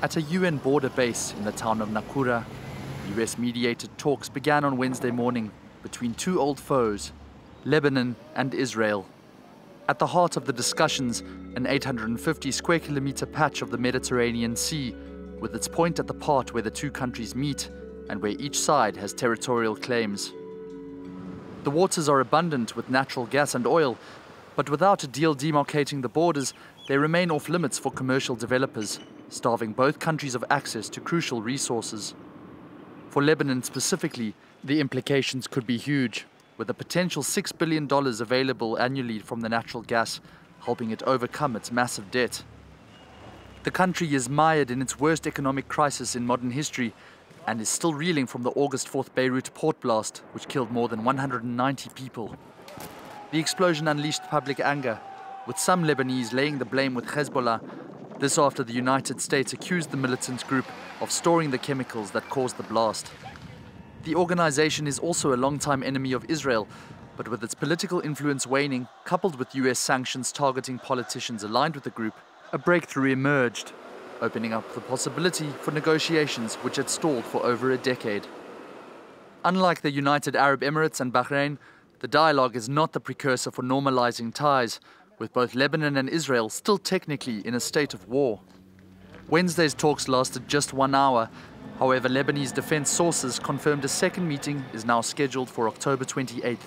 At a UN border base in the town of Nakoura, US-mediated talks began on Wednesday morning between two old foes, Lebanon and Israel. At the heart of the discussions, an 850 square kilometer patch of the Mediterranean Sea, with its point at the part where the two countries meet and where each side has territorial claims. The waters are abundant with natural gas and oil, but without a deal demarcating the borders, they remain off limits for commercial developers, starving both countries of access to crucial resources. For Lebanon specifically, the implications could be huge, with a potential $6 billion available annually from the natural gas, helping it overcome its massive debt. The country is mired in its worst economic crisis in modern history and is still reeling from the August 4th Beirut port blast, which killed more than 190 people. The explosion unleashed public anger, with some Lebanese laying the blame with Hezbollah. This after the United States accused the militant group of storing the chemicals that caused the blast. The organization is also a longtime enemy of Israel, but with its political influence waning, coupled with US sanctions targeting politicians aligned with the group, a breakthrough emerged, opening up the possibility for negotiations which had stalled for over a decade. Unlike the United Arab Emirates and Bahrain, the dialogue is not the precursor for normalizing ties, with both Lebanon and Israel still technically in a state of war. Wednesday's talks lasted just 1 hour. However, Lebanese defense sources confirmed a second meeting is now scheduled for October 28th.